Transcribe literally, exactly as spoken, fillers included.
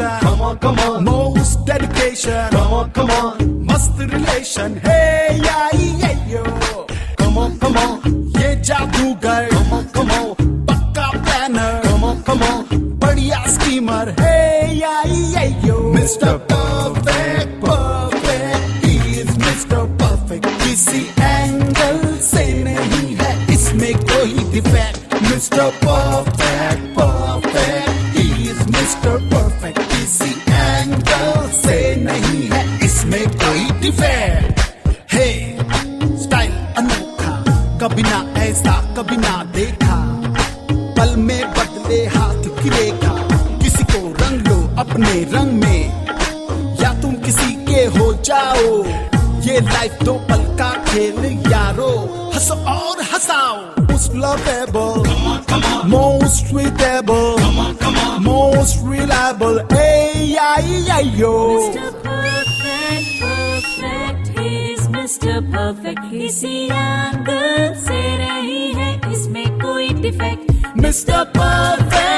dedication, come on, come on. Most dedication, come on, come on. Must relation, hey yeah yeah yo. Come on, come on. Ye jadugar, come on, come on. Pakka planner, come on, come on. Badiya schemer, hey yeah yeah yo. Mister Perfect, perfect, he is Mister Perfect. Kisi angle se nahi hai, isme koi defect. Mister Perfect, perfect, he is Mister Perfect. Kisi angle se nahi hai, isme koi defect. Hey, style anokha, kabhi na aisa, kabhi na dekha. पल में बदले हाथ की रेखा, किसी को रंग लो अपने रंग में, या तुम किसी के हो जाओ. ये लाइफ दो पल का खेल यारो, हंसो और हंसाओ. Most lovable, come on, come on. Most sweetable, come on, come on. Most reliable, hey, ay, ay, yo. Mister Perfect, perfect, he's Mister Perfect. Kisi angle se nahi hai, isme koi defect. Mister Perfect.